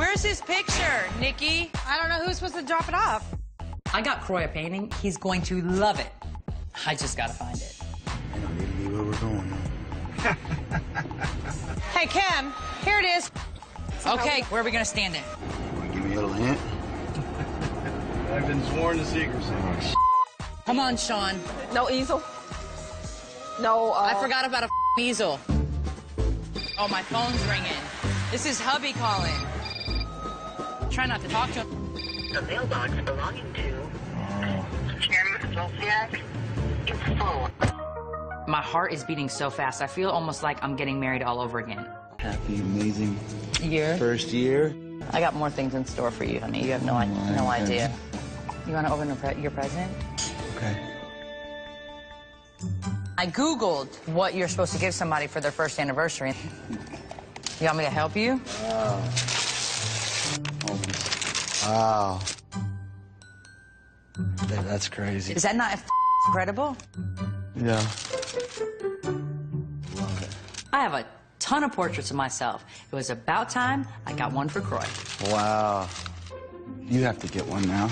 Where's his picture, Nikki? I don't know who's supposed to drop it off. I got Kroy a painting. He's going to love it. I just gotta find it. I don't need to be where we're going. Hey, Kim, here it is. Okay, where are we gonna stand it? Wanna give me a little hint? I've been sworn to secrecy. Come on, Sean. No easel. No. I forgot about a easel. Oh, my phone's ringing. This is hubby calling. Try not to talk to him. The mailbox belonging to Kim Zolciak is full. My heart is beating so fast. I feel almost like I'm getting married all over again. Happy, amazing year. First year. I got more things in store for you, honey. You have no idea. You want to open your present? Okay. I Googled what you're supposed to give somebody for their first anniversary. You want me to help you? Wow. Wow. That's crazy. Is that not incredible? Yeah. Love it. I have a ton of portraits of myself. It was about time I got one for Kroy. Wow. You have to get one now.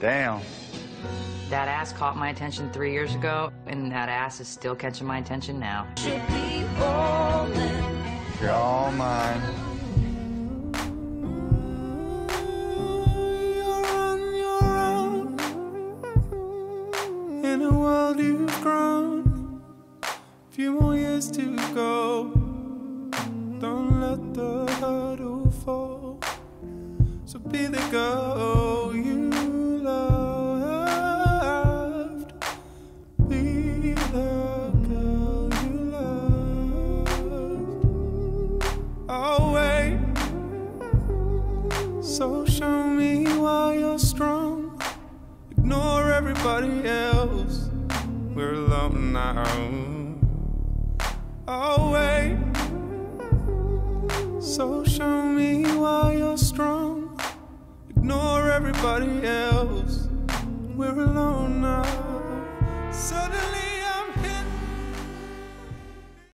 Damn. That ass caught my attention 3 years ago, and that ass is still catching my attention now. You're all mine. You're on your own. In a world you've grown. Few more years to go. Don't let the hurdle fall. So be the girl you loved. Be the girl you loved. Always. So show me why you're strong. Ignore everybody else. We're alone now. Always. So show me why you're strong. Ignore everybody else. We're alone now. Suddenly